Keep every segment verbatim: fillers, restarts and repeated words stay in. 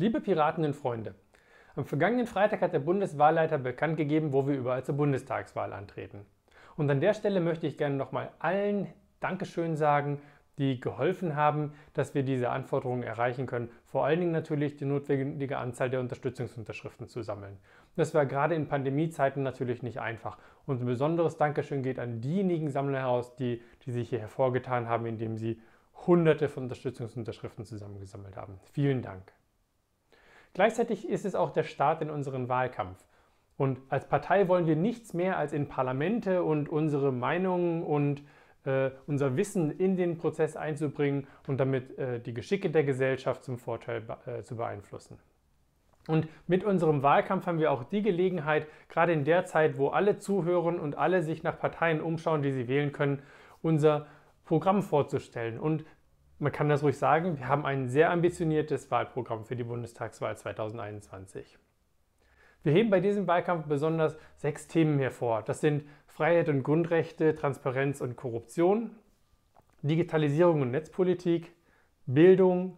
Liebe Piratinnen und Freunde, am vergangenen Freitag hat der Bundeswahlleiter bekannt gegeben, wo wir überall zur Bundestagswahl antreten. Und an der Stelle möchte ich gerne nochmal allen Dankeschön sagen, die geholfen haben, dass wir diese Anforderungen erreichen können, vor allen Dingen natürlich die notwendige Anzahl der Unterstützungsunterschriften zu sammeln. Das war gerade in Pandemiezeiten natürlich nicht einfach. Und ein besonderes Dankeschön geht an diejenigen Sammler heraus, die, die sich hier hervorgetan haben, indem sie Hunderte von Unterstützungsunterschriften zusammengesammelt haben. Vielen Dank. Gleichzeitig ist es auch der Start in unseren Wahlkampf. Und als Partei wollen wir nichts mehr, als in Parlamente und unsere Meinungen und äh, unser Wissen in den Prozess einzubringen und damit äh, die Geschicke der Gesellschaft zum Vorteil äh, zu beeinflussen. Und mit unserem Wahlkampf haben wir auch die Gelegenheit, gerade in der Zeit, wo alle zuhören und alle sich nach Parteien umschauen, die sie wählen können, unser Programm vorzustellen. Und man kann das ruhig sagen, wir haben ein sehr ambitioniertes Wahlprogramm für die Bundestagswahl zweitausendeinundzwanzig. Wir heben bei diesem Wahlkampf besonders sechs Themen hervor. Das sind Freiheit und Grundrechte, Transparenz und Korruption, Digitalisierung und Netzpolitik, Bildung,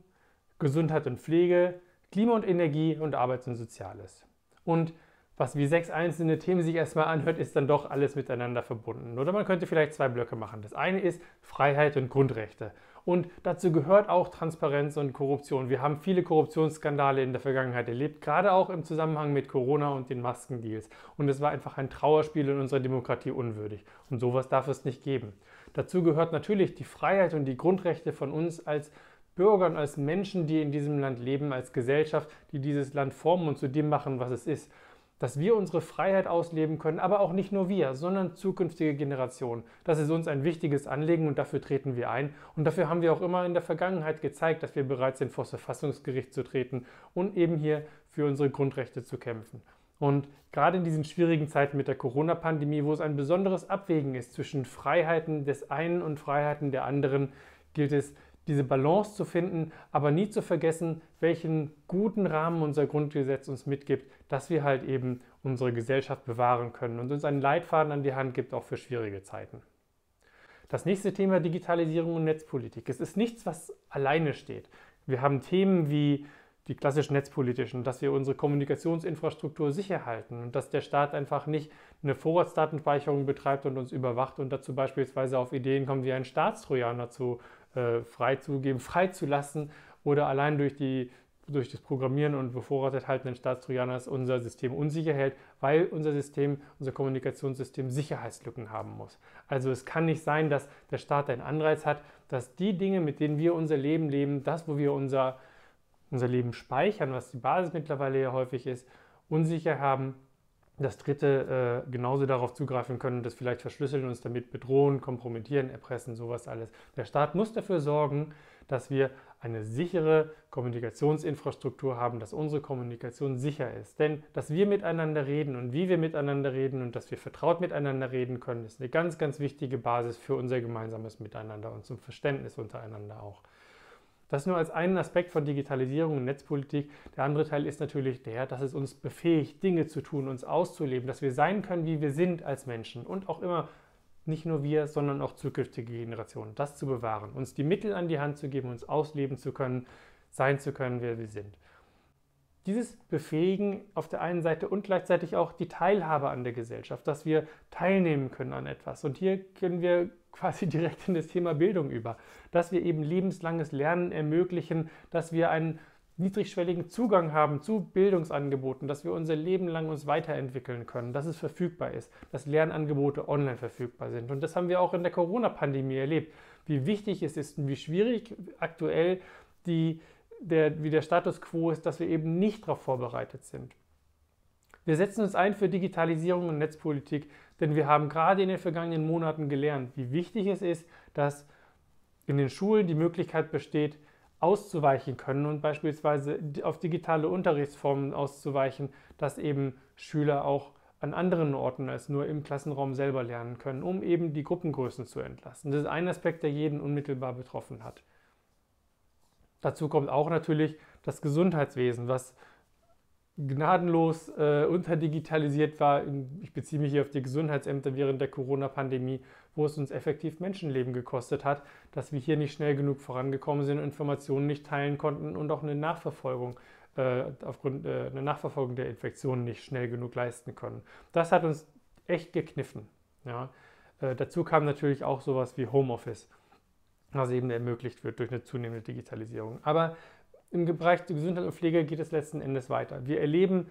Gesundheit und Pflege, Klima und Energie und Arbeits- und Soziales. Und was wie sechs einzelne Themen sich erstmal anhört, ist dann doch alles miteinander verbunden. Oder man könnte vielleicht zwei Blöcke machen. Das eine ist Freiheit und Grundrechte. Und dazu gehört auch Transparenz und Korruption. Wir haben viele Korruptionsskandale in der Vergangenheit erlebt, gerade auch im Zusammenhang mit Corona und den Maskendeals. Und es war einfach ein Trauerspiel in unserer Demokratie unwürdig. Und sowas darf es nicht geben. Dazu gehört natürlich die Freiheit und die Grundrechte von uns als Bürgern, als Menschen, die in diesem Land leben, als Gesellschaft, die dieses Land formen und zu dem machen, was es ist. Dass wir unsere Freiheit ausleben können, aber auch nicht nur wir, sondern zukünftige Generationen. Das ist uns ein wichtiges Anliegen und dafür treten wir ein. Und dafür haben wir auch immer in der Vergangenheit gezeigt, dass wir bereit sind, vor das Verfassungsgericht zu treten und eben hier für unsere Grundrechte zu kämpfen. Und gerade in diesen schwierigen Zeiten mit der Corona-Pandemie, wo es ein besonderes Abwägen ist zwischen Freiheiten des einen und Freiheiten der anderen, gilt es, diese Balance zu finden, aber nie zu vergessen, welchen guten Rahmen unser Grundgesetz uns mitgibt, dass wir halt eben unsere Gesellschaft bewahren können und uns einen Leitfaden an die Hand gibt, auch für schwierige Zeiten. Das nächste Thema: Digitalisierung und Netzpolitik. Es ist nichts, was alleine steht. Wir haben Themen wie die klassisch netzpolitischen, dass wir unsere Kommunikationsinfrastruktur sicher halten und dass der Staat einfach nicht eine Vorratsdatenspeicherung betreibt und uns überwacht und dazu beispielsweise auf Ideen kommt, wie einen Staatstrojaner zu äh, freizugeben, freizulassen oder allein durch, die, durch das Programmieren und bevorratet halten des Staatstrojaners unser System unsicher hält, weil unser System, unser Kommunikationssystem Sicherheitslücken haben muss. Also es kann nicht sein, dass der Staat einen Anreiz hat, dass die Dinge, mit denen wir unser Leben leben, das, wo wir unser unser Leben speichern, was die Basis mittlerweile ja häufig ist, unsicher haben, dass Dritte äh, genauso darauf zugreifen können, das vielleicht verschlüsseln, uns damit bedrohen, kompromittieren, erpressen, sowas alles. Der Staat muss dafür sorgen, dass wir eine sichere Kommunikationsinfrastruktur haben, dass unsere Kommunikation sicher ist. Denn dass wir miteinander reden und wie wir miteinander reden und dass wir vertraut miteinander reden können, ist eine ganz, ganz wichtige Basis für unser gemeinsames Miteinander und zum Verständnis untereinander auch. Das nur als einen Aspekt von Digitalisierung und Netzpolitik. Der andere Teil ist natürlich der, dass es uns befähigt, Dinge zu tun, uns auszuleben, dass wir sein können, wie wir sind als Menschen und auch immer nicht nur wir, sondern auch zukünftige Generationen. Das zu bewahren, uns die Mittel an die Hand zu geben, uns ausleben zu können, sein zu können, wer wir sind. Dieses Befähigen auf der einen Seite und gleichzeitig auch die Teilhabe an der Gesellschaft, dass wir teilnehmen können an etwas. Und hier können wir quasi direkt in das Thema Bildung über, dass wir eben lebenslanges Lernen ermöglichen, dass wir einen niedrigschwelligen Zugang haben zu Bildungsangeboten, dass wir unser Leben lang uns weiterentwickeln können, dass es verfügbar ist, dass Lernangebote online verfügbar sind. Und das haben wir auch in der Corona-Pandemie erlebt, wie wichtig es ist und wie schwierig aktuell die Der, wie der Status quo ist, dass wir eben nicht darauf vorbereitet sind. Wir setzen uns ein für Digitalisierung und Netzpolitik, denn wir haben gerade in den vergangenen Monaten gelernt, wie wichtig es ist, dass in den Schulen die Möglichkeit besteht, auszuweichen können und beispielsweise auf digitale Unterrichtsformen auszuweichen, dass eben Schüler auch an anderen Orten als nur im Klassenraum selber lernen können, um eben die Gruppengrößen zu entlasten. Das ist ein Aspekt, der jeden unmittelbar betroffen hat. Dazu kommt auch natürlich das Gesundheitswesen, was gnadenlos äh, unterdigitalisiert war. Ich beziehe mich hier auf die Gesundheitsämter während der Corona-Pandemie, wo es uns effektiv Menschenleben gekostet hat, dass wir hier nicht schnell genug vorangekommen sind, Informationen nicht teilen konnten und auch eine Nachverfolgung äh, aufgrund äh, einer Nachverfolgung der Infektion nicht schnell genug leisten können. Das hat uns echt gekniffen. Ja. Äh, dazu kam natürlich auch sowas wie Homeoffice, was eben ermöglicht wird durch eine zunehmende Digitalisierung. Aber im Bereich der Gesundheit und Pflege geht es letzten Endes weiter. Wir erleben,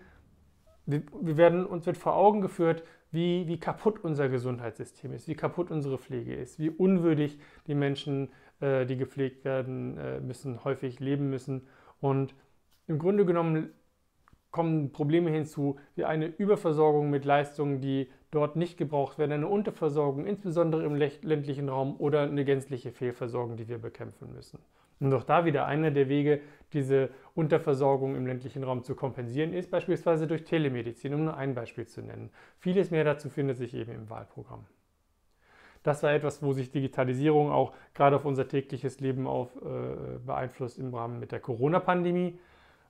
wir, wir werden, uns wird vor Augen geführt, wie, wie kaputt unser Gesundheitssystem ist, wie kaputt unsere Pflege ist, wie unwürdig die Menschen, äh, die gepflegt werden äh, müssen, häufig leben müssen. Und im Grunde genommen kommen Probleme hinzu, wie eine Überversorgung mit Leistungen, die dort nicht gebraucht werden, eine Unterversorgung, insbesondere im ländlichen Raum, oder eine gänzliche Fehlversorgung, die wir bekämpfen müssen. Und auch da wieder einer der Wege, diese Unterversorgung im ländlichen Raum zu kompensieren, ist beispielsweise durch Telemedizin, um nur ein Beispiel zu nennen. Vieles mehr dazu findet sich eben im Wahlprogramm. Das war etwas, wo sich Digitalisierung auch gerade auf unser tägliches Leben auf, äh, beeinflusst im Rahmen mit der Corona-Pandemie.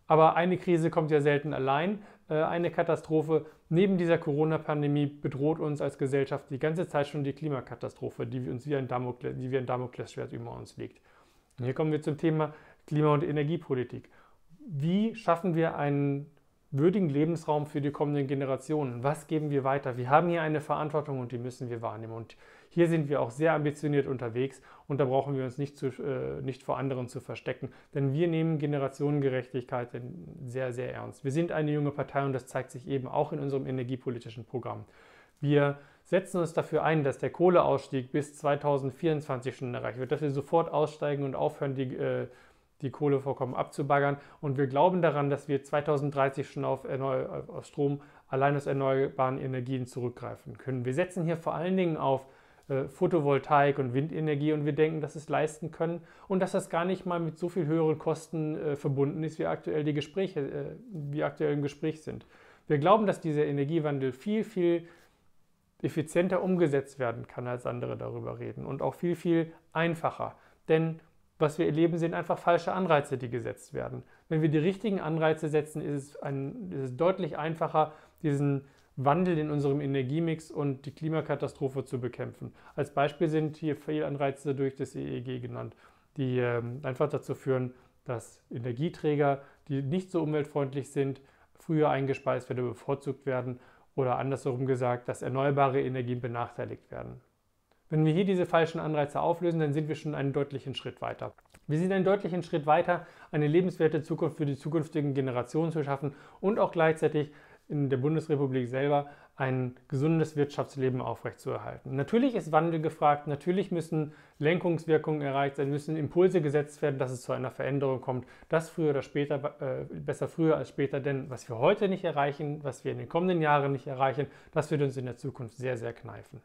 Aber eine Krise kommt ja selten allein. Eine Katastrophe neben dieser Corona-Pandemie bedroht uns als Gesellschaft die ganze Zeit schon die Klimakatastrophe, die uns wie ein Damokles, die wie ein Damoklesschwert über uns liegt. Und hier kommen wir zum Thema Klima- und Energiepolitik. Wie schaffen wir einen würdigen Lebensraum für die kommenden Generationen? Was geben wir weiter? Wir haben hier eine Verantwortung und die müssen wir wahrnehmen. Und hier sind wir auch sehr ambitioniert unterwegs und da brauchen wir uns nicht, zu, äh, nicht vor anderen zu verstecken, denn wir nehmen Generationengerechtigkeit sehr, sehr ernst. Wir sind eine junge Partei und das zeigt sich eben auch in unserem energiepolitischen Programm. Wir setzen uns dafür ein, dass der Kohleausstieg bis zweitausendvierundzwanzig schon erreicht wird, dass wir sofort aussteigen und aufhören, die äh, die Kohlevorkommen abzubaggern. Und wir glauben daran, dass wir zweitausenddreißig schon auf, auf Strom allein aus erneuerbaren Energien zurückgreifen können. Wir setzen hier vor allen Dingen auf äh, Photovoltaik und Windenergie und wir denken, dass es leisten können und dass das gar nicht mal mit so viel höheren Kosten äh, verbunden ist, wie aktuell die Gespräche, äh, wie aktuell im Gespräch sind. Wir glauben, dass dieser Energiewandel viel, viel effizienter umgesetzt werden kann, als andere darüber reden und auch viel, viel einfacher. Denn was wir erleben, sind einfach falsche Anreize, die gesetzt werden. Wenn wir die richtigen Anreize setzen, ist es, ein, ist es deutlich einfacher, diesen Wandel in unserem Energiemix und die Klimakatastrophe zu bekämpfen. Als Beispiel sind hier Fehlanreize durch das E E G genannt, die äh, einfach dazu führen, dass Energieträger, die nicht so umweltfreundlich sind, früher eingespeist werden, bevorzugt werden oder andersherum gesagt, dass erneuerbare Energien benachteiligt werden. Wenn wir hier diese falschen Anreize auflösen, dann sind wir schon einen deutlichen Schritt weiter. Wir sind einen deutlichen Schritt weiter, eine lebenswerte Zukunft für die zukünftigen Generationen zu schaffen und auch gleichzeitig in der Bundesrepublik selber ein gesundes Wirtschaftsleben aufrechtzuerhalten. Natürlich ist Wandel gefragt, natürlich müssen Lenkungswirkungen erreicht sein, müssen Impulse gesetzt werden, dass es zu einer Veränderung kommt. Das früher oder später, äh, besser früher als später, denn was wir heute nicht erreichen, was wir in den kommenden Jahren nicht erreichen, das wird uns in der Zukunft sehr, sehr kneifen.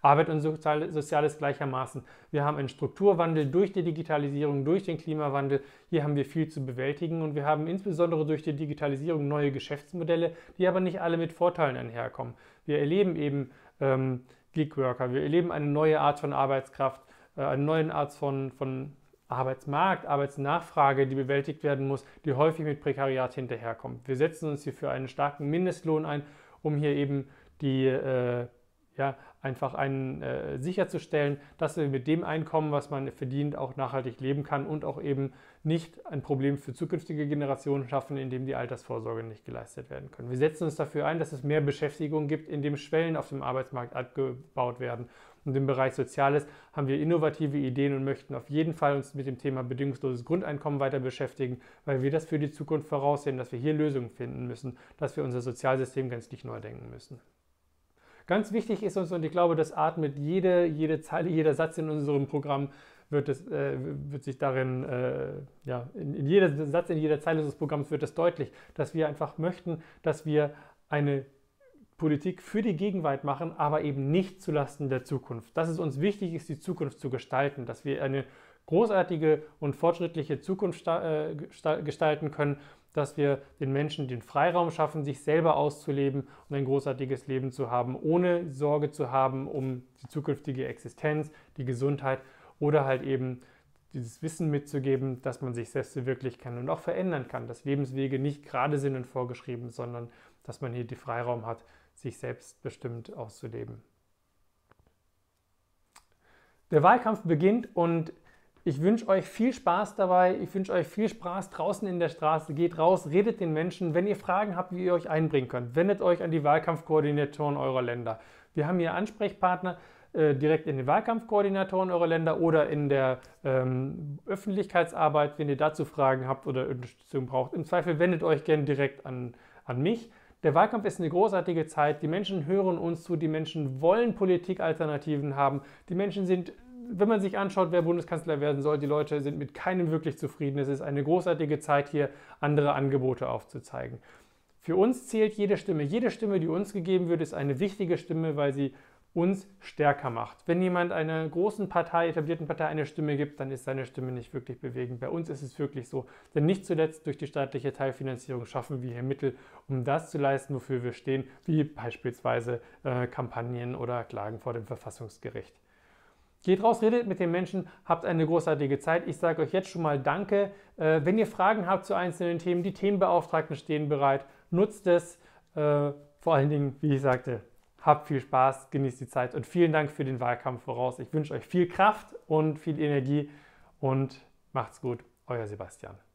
Arbeit und Soziales gleichermaßen. Wir haben einen Strukturwandel durch die Digitalisierung, durch den Klimawandel. Hier haben wir viel zu bewältigen und wir haben insbesondere durch die Digitalisierung neue Geschäftsmodelle, die aber nicht alle mit Vorteilen einherkommen. Wir erleben eben ähm, Geekworker, wir erleben eine neue Art von Arbeitskraft, äh, eine neue Art von, von Arbeitsmarkt, Arbeitsnachfrage, die bewältigt werden muss, die häufig mit Prekariat hinterherkommt. Wir setzen uns hier für einen starken Mindestlohn ein, um hier eben die äh, ja, einfach einen, äh, sicherzustellen, dass wir mit dem Einkommen, was man verdient, auch nachhaltig leben kann und auch eben nicht ein Problem für zukünftige Generationen schaffen, indem die Altersvorsorge nicht geleistet werden können. Wir setzen uns dafür ein, dass es mehr Beschäftigung gibt, indem Schwellen auf dem Arbeitsmarkt abgebaut werden. Und im Bereich Soziales haben wir innovative Ideen und möchten auf jeden Fall uns mit dem Thema bedingungsloses Grundeinkommen weiter beschäftigen, weil wir das für die Zukunft voraussehen, dass wir hier Lösungen finden müssen, dass wir unser Sozialsystem gänzlich neu denken müssen. Ganz wichtig ist uns, und ich glaube, das atmet jede, jede Zeile, jeder Satz in unserem Programm, wird, es, äh, wird sich darin, äh, ja, in, in jeder Satz, in jeder Zeile unseres Programms wird es deutlich, dass wir einfach möchten, dass wir eine Politik für die Gegenwart machen, aber eben nicht zulasten der Zukunft. Dass es uns wichtig ist, die Zukunft zu gestalten, dass wir eine großartige und fortschrittliche Zukunft gestalten können, dass wir den Menschen den Freiraum schaffen, sich selber auszuleben und ein großartiges Leben zu haben, ohne Sorge zu haben um die zukünftige Existenz, die Gesundheit oder halt eben dieses Wissen mitzugeben, dass man sich selbst verwirklichen kann und auch verändern kann, dass Lebenswege nicht gerade sind und vorgeschrieben, sondern dass man hier den Freiraum hat, sich selbstbestimmt auszuleben. Der Wahlkampf beginnt und Ich wünsche euch viel Spaß dabei, ich wünsche euch viel Spaß draußen in der Straße, geht raus, redet den Menschen, wenn ihr Fragen habt, wie ihr euch einbringen könnt, wendet euch an die Wahlkampfkoordinatoren eurer Länder. Wir haben hier Ansprechpartner äh, direkt in den Wahlkampfkoordinatoren eurer Länder oder in der ähm, Öffentlichkeitsarbeit, wenn ihr dazu Fragen habt oder Unterstützung braucht. Im Zweifel wendet euch gerne direkt an, an mich. Der Wahlkampf ist eine großartige Zeit, die Menschen hören uns zu, die Menschen wollen Politikalternativen haben, die Menschen sind... Wenn man sich anschaut, wer Bundeskanzler werden soll, die Leute sind mit keinem wirklich zufrieden. Es ist eine großartige Zeit, hier andere Angebote aufzuzeigen. Für uns zählt jede Stimme. Jede Stimme, die uns gegeben wird, ist eine wichtige Stimme, weil sie uns stärker macht. Wenn jemand einer großen Partei, etablierten Partei eine Stimme gibt, dann ist seine Stimme nicht wirklich bewegend. Bei uns ist es wirklich so. Denn nicht zuletzt durch die staatliche Teilfinanzierung schaffen wir hier Mittel, um das zu leisten, wofür wir stehen, wie beispielsweise äh, Kampagnen oder Klagen vor dem Verfassungsgericht. Geht raus, redet mit den Menschen, habt eine großartige Zeit. Ich sage euch jetzt schon mal Danke. Äh, wenn ihr Fragen habt zu einzelnen Themen, die Themenbeauftragten stehen bereit. Nutzt es. Äh, vor allen Dingen, wie ich sagte, habt viel Spaß, genießt die Zeit und vielen Dank für den Wahlkampf voraus. Ich wünsche euch viel Kraft und viel Energie und macht's gut. Euer Sebastian.